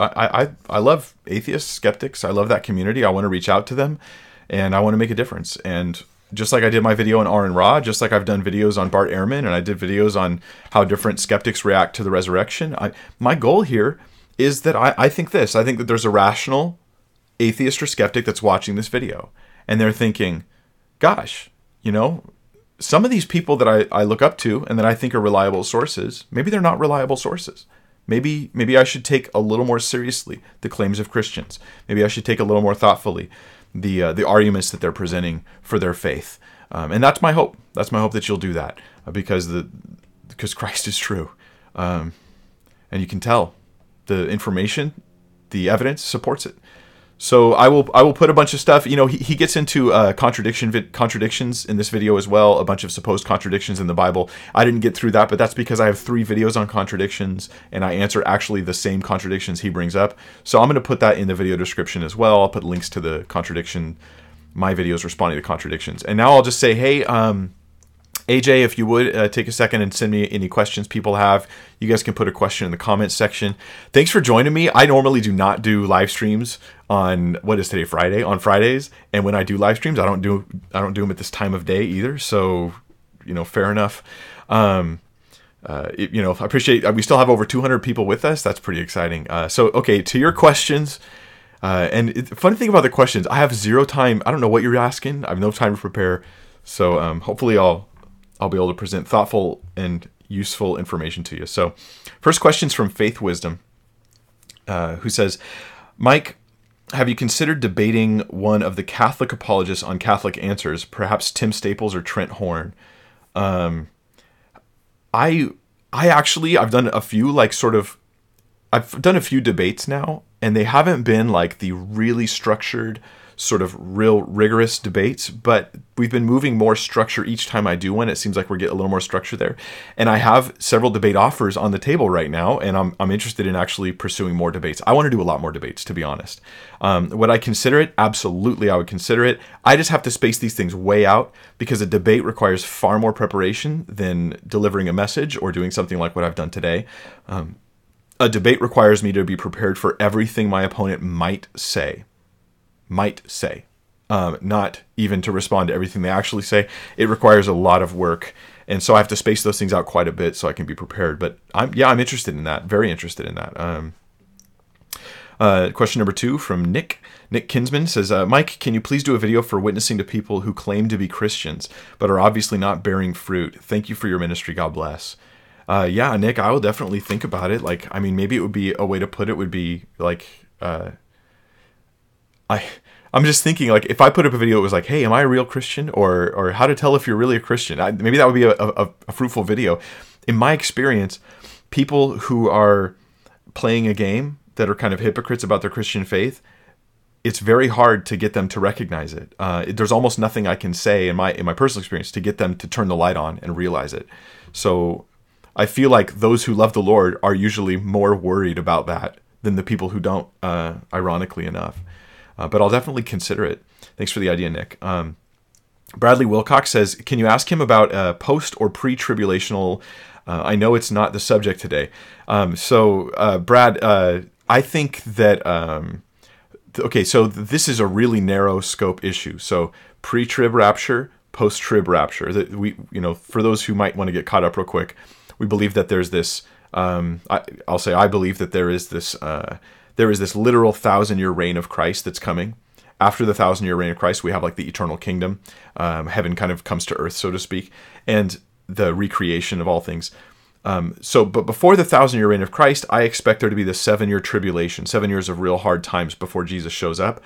I, I, I love atheists, skeptics. I love that community. I want to reach out to them and I want to make a difference. And just like I did my video on Aaron Ra, just like I've done videos on Bart Ehrman, and I did videos on how different skeptics react to the resurrection. I, my goal here is that I, I think this. I think that there's a rational atheist or skeptic that's watching this video, and they're thinking, gosh, you know, some of these people that I, I look up to and that I think are reliable sources, maybe they're not reliable sources. Maybe maybe I should take a little more seriously the claims of Christians. Maybe I should take a little more thoughtfully the uh, the arguments that they're presenting for their faith, um, and that's my hope. That's my hope that you'll do that, uh, because the because Christ is true, um, and you can tell the information, the evidence supports it. So I will I will put a bunch of stuff. You know, he, he gets into uh, contradiction vi- contradictions in this video as well. A bunch of supposed contradictions in the Bible. I didn't get through that, but that's because I have three videos on contradictions, and I answer actually the same contradictions he brings up. So I'm going to put that in the video description as well. I'll put links to the contradiction, my videos responding to contradictions. And now I'll just say, hey, um, A J, if you would uh, take a second and send me any questions people have. You guys can put a question in the comments section. Thanks for joining me. I normally do not do live streams on, what is today, Friday? On Fridays. And when I do live streams, I don't do I don't do them at this time of day either. So, you know, fair enough. Um, uh, it, you know, I appreciate. We still have over two hundred people with us. That's pretty exciting. Uh, so, okay, to your questions. Uh, and the funny thing about the questions, I have zero time. I don't know what you're asking. I have no time to prepare. So, um, hopefully, I'll. I'll be able to present thoughtful and useful information to you. So first question's from Faith Wisdom, uh, who says, Mike, have you considered debating one of the Catholic apologists on Catholic Answers, perhaps Tim Staples or Trent Horn? Um, I I actually, I've done a few like sort of, I've done a few debates now, and they haven't been like the really structured sort of real rigorous debates, but we've been moving more structure each time I do one. It seems like we're getting a little more structure there. And I have several debate offers on the table right now, and I'm I'm interested in actually pursuing more debates. I want to do a lot more debates, to be honest. Um, would I consider it? Absolutely, I would consider it. I just have to space these things way out, because a debate requires far more preparation than delivering a message or doing something like what I've done today. Um, a debate requires me to be prepared for everything my opponent might say. might say, um, not even to respond to everything they actually say. It requires a lot of work. And so I have to space those things out quite a bit so I can be prepared. But I'm, yeah, I'm interested in that. Very interested in that. Um, uh, question number two from Nick. Nick Kinsman says, uh, Mike, can you please do a video for witnessing to people who claim to be Christians, but are obviously not bearing fruit? Thank you for your ministry. God bless. Uh, yeah, Nick, I will definitely think about it. Like, I mean, maybe it would be a way to put it would be like, uh, I, I'm just thinking, like, if I put up a video that was like, hey, am I a real Christian? Or or how to tell if you're really a Christian. I, maybe that would be a, a, a fruitful video. In my experience, people who are playing a game that are kind of hypocrites about their Christian faith, it's very hard to get them to recognize it. Uh, it there's almost nothing I can say in my in my personal experience to get them to turn the light on and realize it. So I feel like those who love the Lord are usually more worried about that than the people who don't, uh, ironically enough. Uh, but I'll definitely consider it. Thanks for the idea, Nick. Um, Bradley Wilcox says, can you ask him about uh, post or pre-tribulational? Uh, I know it's not the subject today. Um, so, uh, Brad, uh, I think that... Um, th- okay, so th- this is a really narrow scope issue. So pre-trib rapture, post-trib rapture. That we, you know, for those who might want to get caught up real quick, we believe that there's this... Um, I, I'll say I believe that there is this... Uh, There is this literal thousand-year reign of Christ that's coming. After the thousand-year reign of Christ, we have like the eternal kingdom. Um, heaven kind of comes to earth, so to speak, and the recreation of all things. Um, so, but before the thousand-year reign of Christ, I expect there to be the seven-year tribulation, seven years of real hard times before Jesus shows up.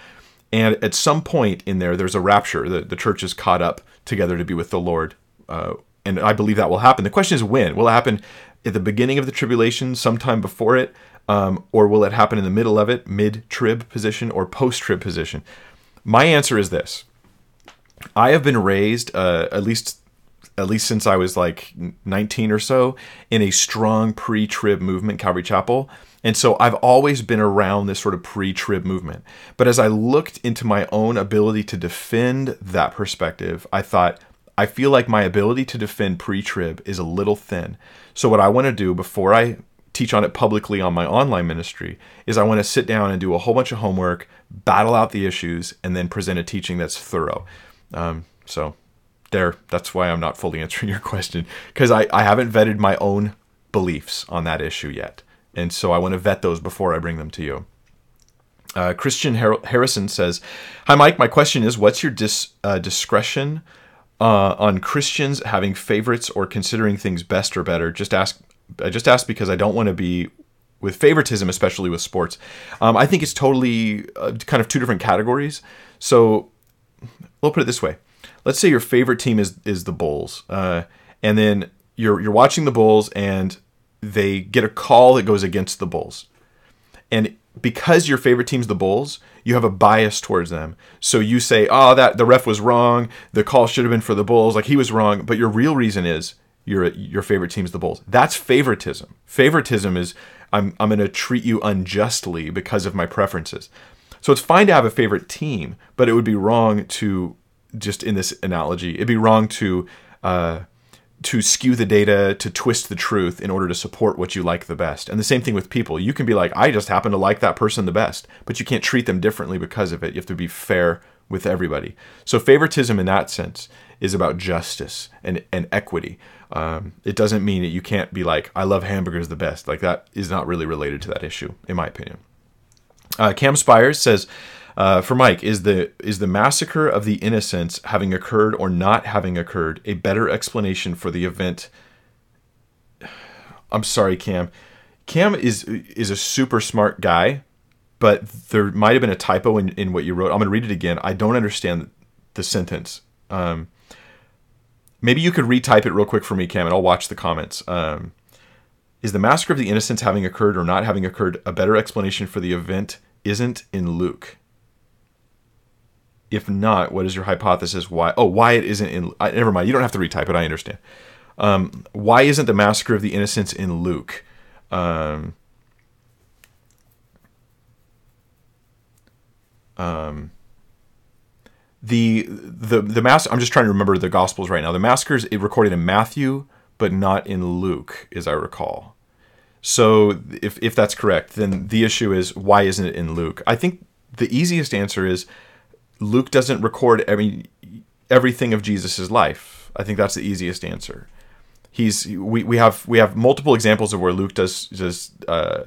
And at some point in there, there's a rapture. The, the church is caught up together to be with the Lord. Uh, and I believe that will happen. The question is when? Will it happen at the beginning of the tribulation, sometime before it? Um, or will it happen in the middle of it, mid-trib position or post-trib position? My answer is this. I have been raised, uh, at least at least since I was like nineteen or so, in a strong pre-trib movement, Calvary Chapel. And so I've always been around this sort of pre-trib movement. But as I looked into my own ability to defend that perspective, I thought, I feel like my ability to defend pre-trib is a little thin. So what I want to do before I... teach on it publicly on my online ministry is I want to sit down and do a whole bunch of homework, battle out the issues, and then present a teaching that's thorough. Um, so there, that's why I'm not fully answering your question, because I, I haven't vetted my own beliefs on that issue yet. And so I want to vet those before I bring them to you. Uh, Christian Har- Harrison says, hi, Mike, my question is, what's your dis- uh, discretion uh, on Christians having favorites or considering things best or better? Just ask... I just asked because I don't want to be with favoritism, especially with sports. Um, I think it's totally uh, kind of two different categories. So we'll put it this way. Let's say your favorite team is is the Bulls. Uh, and then you're you're watching the Bulls and they get a call that goes against the Bulls. And because your favorite team's the Bulls, you have a bias towards them. So you say, oh, that the ref was wrong. The call should have been for the Bulls. Like he was wrong. But your real reason is, Your your favorite team's the Bulls. That's favoritism. Favoritism is I'm I'm going to treat you unjustly because of my preferences. So it's fine to have a favorite team, but it would be wrong to just in this analogy, it'd be wrong to uh, to skew the data, to twist the truth in order to support what you like the best. And the same thing with people. You can be like, I just happen to like that person the best, but you can't treat them differently because of it. You have to be fair with everybody. So favoritism in that sense is about justice and, and equity. Um, it doesn't mean that you can't be like, I love hamburgers the best. Like that is not really related to that issue, in my opinion. Uh, Cam Spires says, uh, for Mike, is the is the massacre of the innocents having occurred or not having occurred a better explanation for the event? I'm sorry, Cam. Cam is is a super smart guy, but there might have been a typo in, in what you wrote. I'm going to read it again. I don't understand the sentence. Um, Maybe you could retype it real quick for me, Cam, and I'll watch the comments. Um, is the massacre of the innocents having occurred or not having occurred a better explanation for the event isn't in Luke? If not, what is your hypothesis? Why? Oh, why it isn't in... I, never mind. You don't have to retype it. I understand. Um, why isn't the massacre of the innocents in Luke? Um, um The the the mass. I'm just trying to remember the Gospels right now. The massacres it recorded in Matthew, but not in Luke, as I recall. So if if that's correct, then the issue is why isn't it in Luke? I think the easiest answer is Luke doesn't record every everything of Jesus's life. I think that's the easiest answer. He's we we have we have multiple examples of where Luke does does. Uh,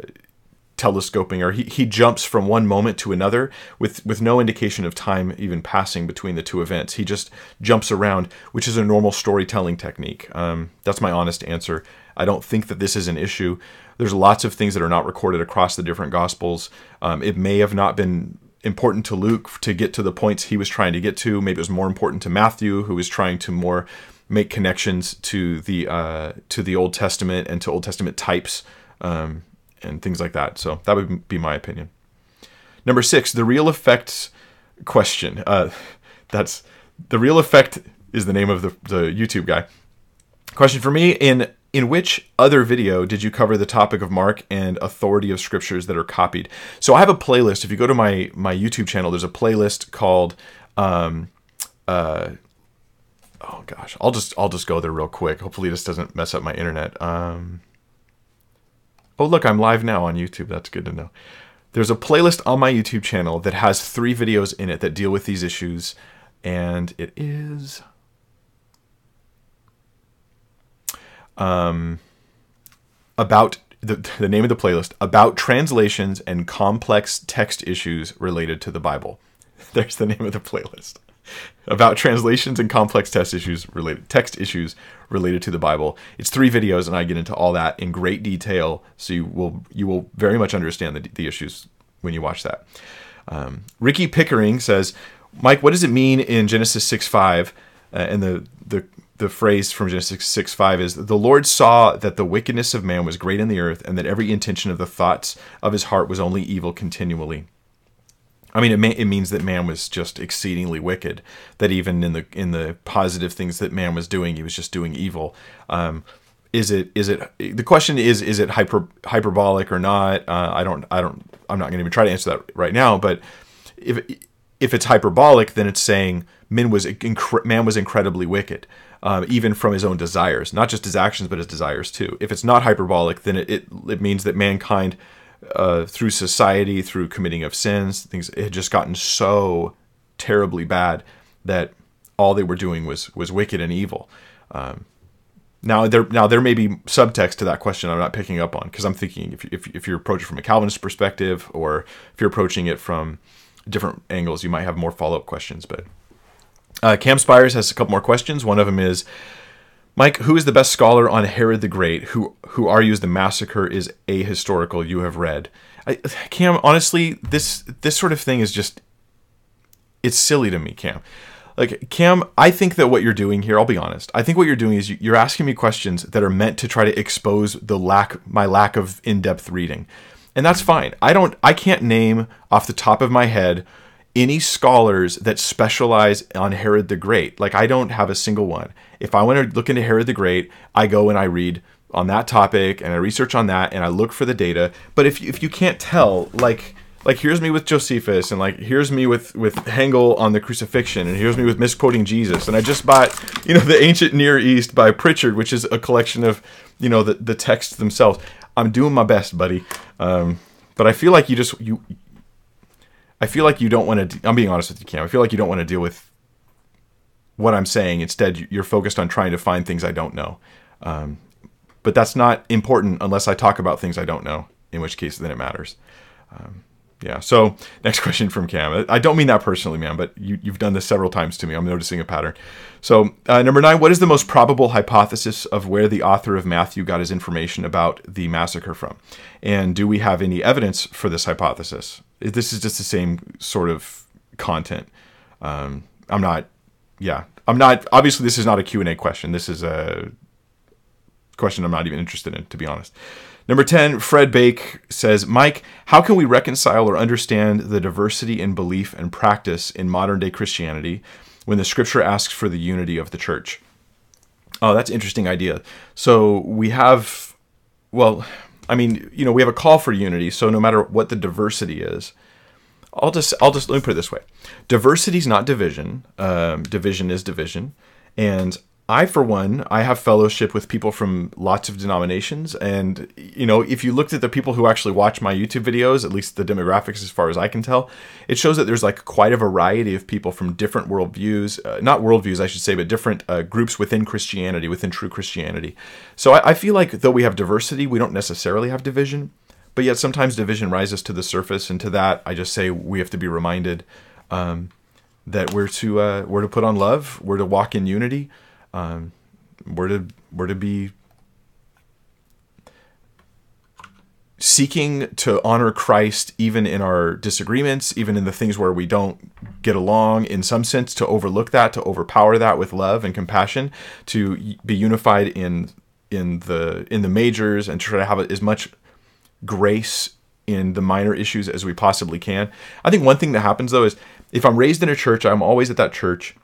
telescoping or he, he jumps from one moment to another with with no indication of time even passing between the two events. He just jumps around, which is a normal storytelling technique. Um, that's my honest answer. I don't think that this is an issue. There's lots of things that are not recorded across the different Gospels. Um, it may have not been important to Luke to get to the points he was trying to get to. Maybe it was more important to Matthew, who was trying to more make connections to the uh, to the Old Testament and to Old Testament types um, and things like that. So that would be my opinion. Number six, the real effects question. Uh, that's the real effect is the name of the, the YouTube guy. Question for me, in in which other video did you cover the topic of Mark and authority of scriptures that are copied? So I have a playlist. If you go to my my YouTube channel, there's a playlist called, um, uh, oh gosh, I'll just I'll just go there real quick. Hopefully this doesn't mess up my internet. Um, oh look, I'm live now on YouTube. That's good to know. There's a playlist on my YouTube channel that has three videos in it that deal with these issues, and it is. Um, about the, the name of the playlist, about translations and complex text issues related to the Bible. There's the name of the playlist, about translations and complex text issues related text issues related to the Bible. It's three videos, and I get into all that in great detail. So you will you will very much understand the, the issues when you watch that. Um, Ricky Pickering says, Mike, what does it mean in Genesis six five uh, and the the The phrase from Genesis six five is, the Lord saw that the wickedness of man was great in the earth, and that every intention of the thoughts of his heart was only evil continually. I mean, it, may, it means that man was just exceedingly wicked, that even in the in the positive things that man was doing, he was just doing evil. Um, is it is it the question is is it hyper, hyperbolic or not? Uh, I don't I don't I'm not going to even try to answer that right now. But if if it's hyperbolic, then it's saying man was incre- man was incredibly wicked. Um, even from his own desires, not just his actions, but his desires too. If it's not hyperbolic, then it it, it means that mankind, uh, through society, through committing of sins, things it had just gotten so terribly bad that all they were doing was was wicked and evil. Um, now there now there may be subtext to that question I'm not picking up on, because I'm thinking if if if you're approaching from a Calvinist perspective, or if you're approaching it from different angles, you might have more follow-up questions, but. Uh, Cam Spires has a couple more questions. One of them is, Mike, who is the best scholar on Herod the Great who who argues the massacre is ahistorical you have read? I, Cam, honestly, this this sort of thing is just, it's silly to me, Cam. Like, Cam, I think that what you're doing here, I'll be honest, I think what you're doing is you, you're asking me questions that are meant to try to expose the lack, my lack of in-depth reading. And that's fine. I don't, I can't name off the top of my head any scholars that specialize on Herod the Great. Like, I don't have a single one. If I want to look into Herod the Great, I go and I read on that topic, and I research on that, and I look for the data. But if you, if you can't tell, like, like here's me with Josephus, and like here's me with, with Hengel on the crucifixion, and here's me with misquoting Jesus. And I just bought, you know, The Ancient Near East by Pritchard, which is a collection of, you know, the, the texts themselves. I'm doing my best, buddy. Um, but I feel like you just... you. I feel like you don't want to... De- I'm being honest with you, Cam. I feel like you don't want to deal with what I'm saying. Instead, you're focused on trying to find things I don't know. Um, but that's not important unless I talk about things I don't know, in which case then it matters. Um, yeah, so next question from Cam. I don't mean that personally, man, but you, you've done this several times to me. I'm noticing a pattern. So uh, number nine, what is the most probable hypothesis of where the author of Matthew got his information about the massacre from? And do we have any evidence for this hypothesis? This is just the same sort of content. Um, I'm not, yeah, I'm not, obviously this is not a Q and A question. This is a question I'm not even interested in, to be honest. Number ten, Fred Bake says, Mike, how can we reconcile or understand the diversity in belief and practice in modern day Christianity when the scripture asks for the unity of the church? Oh, that's an interesting idea. So we have, well... I mean, you know, we have a call for unity, so no matter what the diversity is, I'll just, I'll just, let me put it this way. Diversity is not division. Um, division is division. And I, for one, I have fellowship with people from lots of denominations. And, you know, if you looked at the people who actually watch my YouTube videos, at least the demographics as far as I can tell, it shows that there's like quite a variety of people from different worldviews, uh, not worldviews, I should say, but different uh, groups within Christianity, within true Christianity. So I, I feel like though we have diversity, we don't necessarily have division, but yet sometimes division rises to the surface. And to that, I just say we have to be reminded um, that we're to, uh, we're to put on love, we're to walk in unity. Um, we're to, we're to be seeking to honor Christ even in our disagreements, even in the things where we don't get along, in some sense, to overlook that, to overpower that with love and compassion, to be unified in in the in the majors and try to have as much grace in the minor issues as we possibly can. I think one thing that happens, though, is if I'm raised in a church, I'm always at that church,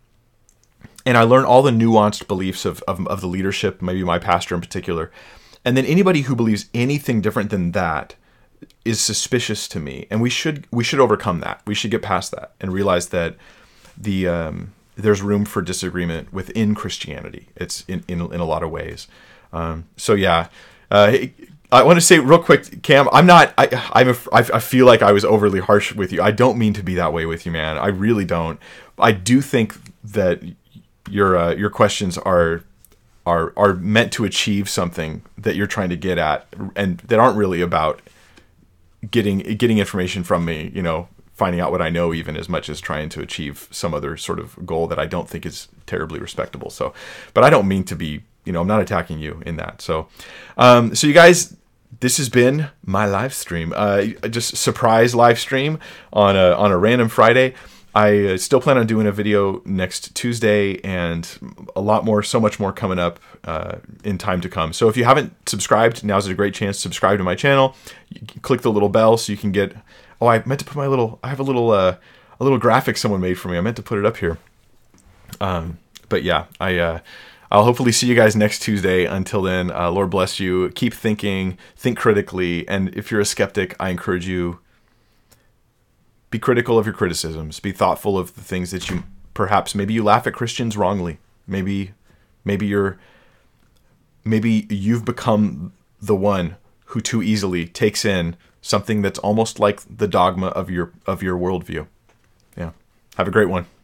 and I learn all the nuanced beliefs of, of, of the leadership, maybe my pastor in particular. And then anybody who believes anything different than that is suspicious to me. And we should we should overcome that. We should get past that and realize that the um, there's room for disagreement within Christianity. It's in, in, in a lot of ways. Um, so, yeah. Uh, I want to say real quick, Cam, I'm not, I I'm a, I feel like I was overly harsh with you. I don't mean to be that way with you, man. I really don't. I do think that your uh, your questions are... are are meant to achieve something that you're trying to get at, and that aren't really about getting getting information from me, you know, finding out what I know, even as much as trying to achieve some other sort of goal that I don't think is terribly respectable. So, but I don't mean to be, you know, I'm not attacking you in that. So, um, so you guys, this has been my live stream, uh, just surprise live stream on a, on a random Friday. I still plan on doing a video next Tuesday, and a lot more, so much more coming up uh, in time to come. So if you haven't subscribed, now's a great chance to subscribe to my channel. You can click the little bell so you can get... Oh, I meant to put my little... I have a little uh, a little graphic someone made for me. I meant to put it up here. Um, but yeah, I, uh, I'll hopefully see you guys next Tuesday. Until then, uh, Lord bless you. Keep thinking. Think critically. And if you're a skeptic, I encourage you... be critical of your criticisms. Be thoughtful of the things that you perhaps maybe you laugh at Christians wrongly. Maybe, maybe you're, maybe you've become the one who too easily takes in something that's almost like the dogma of your of your worldview. Yeah. Have a great one.